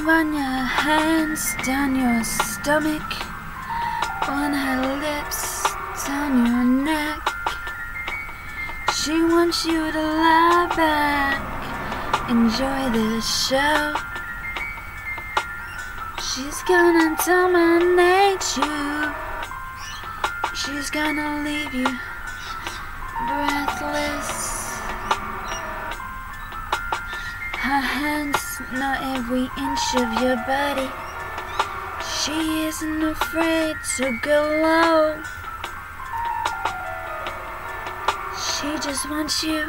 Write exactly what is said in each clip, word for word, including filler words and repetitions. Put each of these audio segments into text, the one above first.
run your hands down your stomach, on her lips, down your neck. She wants you to lie back, enjoy the show. She's gonna dominate you, she's gonna leave you breathless. Her hands know every inch of your body. She isn't afraid to go low. She just wants you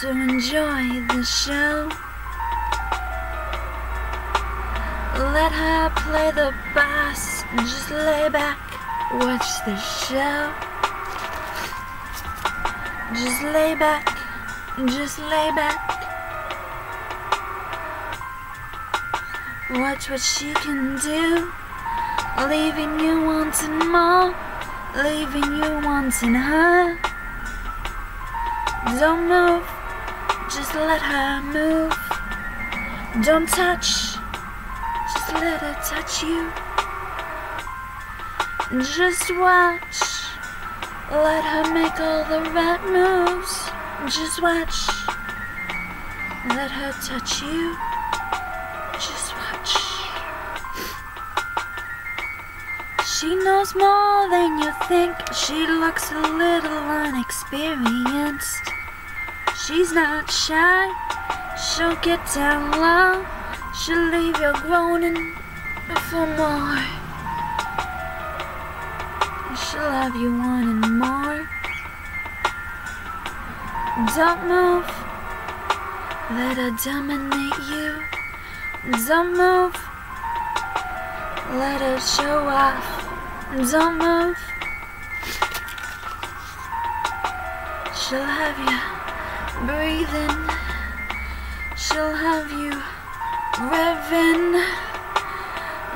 to enjoy the show. Let her play the boss and just lay back, watch the show. Just lay back, just lay back. Watch what she can do, leaving you wanting more, leaving you wanting her. Don't move, just let her move. Don't touch, just let her touch you. Just watch, let her make all the right moves. Just watch, let her touch you. Just watch. She knows more than you think. She looks a little unexperienced. She's not shy. She'll get down low. She'll leave you groaning for more. She'll have you wanting more. Don't move. Let her dominate you. Don't move, let her show off. Don't move, she'll have you breathing, she'll have you revving,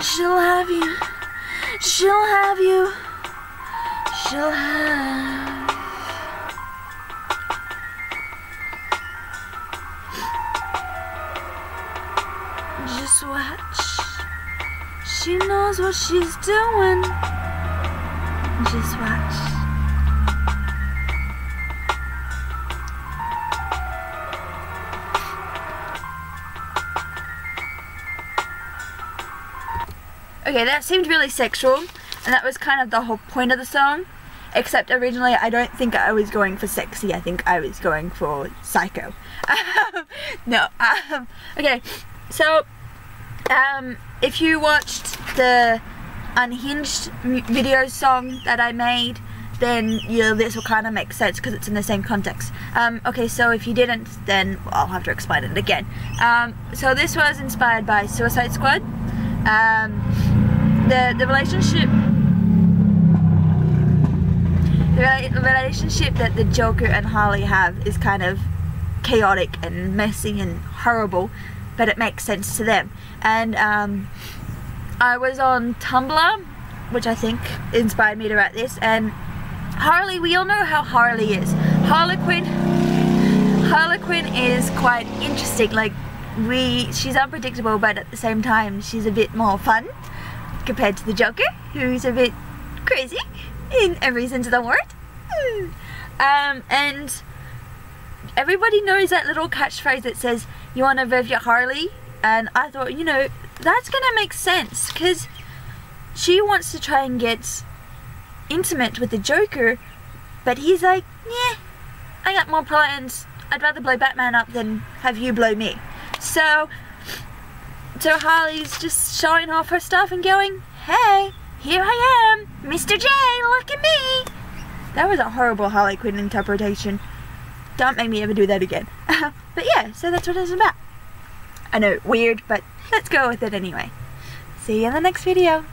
she'll have you, she'll have you, she'll have. Just watch, she knows what she's doing. Just watch. Okay, that seemed really sexual, and that was kind of the whole point of the song, except originally I don't think I was going for sexy, I think I was going for psycho. No, um, okay. So, um, if you watched the Unhinged video song that I made, then you know, this will kind of make sense because it's in the same context. Um, okay, so if you didn't, then I'll have to explain it again. Um, so this was inspired by Suicide Squad. Um, the, the relationship the relationship that the Joker and Harley have is kind of chaotic and messy and horrible, but it makes sense to them. And um, I was on Tumblr, which I think inspired me to write this, and Harley, we all know how Harley is. Harlequin, Harlequin is quite interesting, like we, she's unpredictable, but at the same time she's a bit more fun compared to the Joker, who's a bit crazy in every sense of the word. Um, and everybody knows that little catchphrase that says, "You want to rev your Harley?" And I thought, you know, that's going to make sense, because she wants to try and get intimate with the Joker, but he's like, yeah, I got more plans. I'd rather blow Batman up than have you blow me. So, so Harley's just showing off her stuff and going, hey, here I am, Mister J, look at me. That was a horrible Harley Quinn interpretation. Don't make me ever do that again. But yeah, so that's what it's about. I know, weird, but let's go with it anyway. See you in the next video.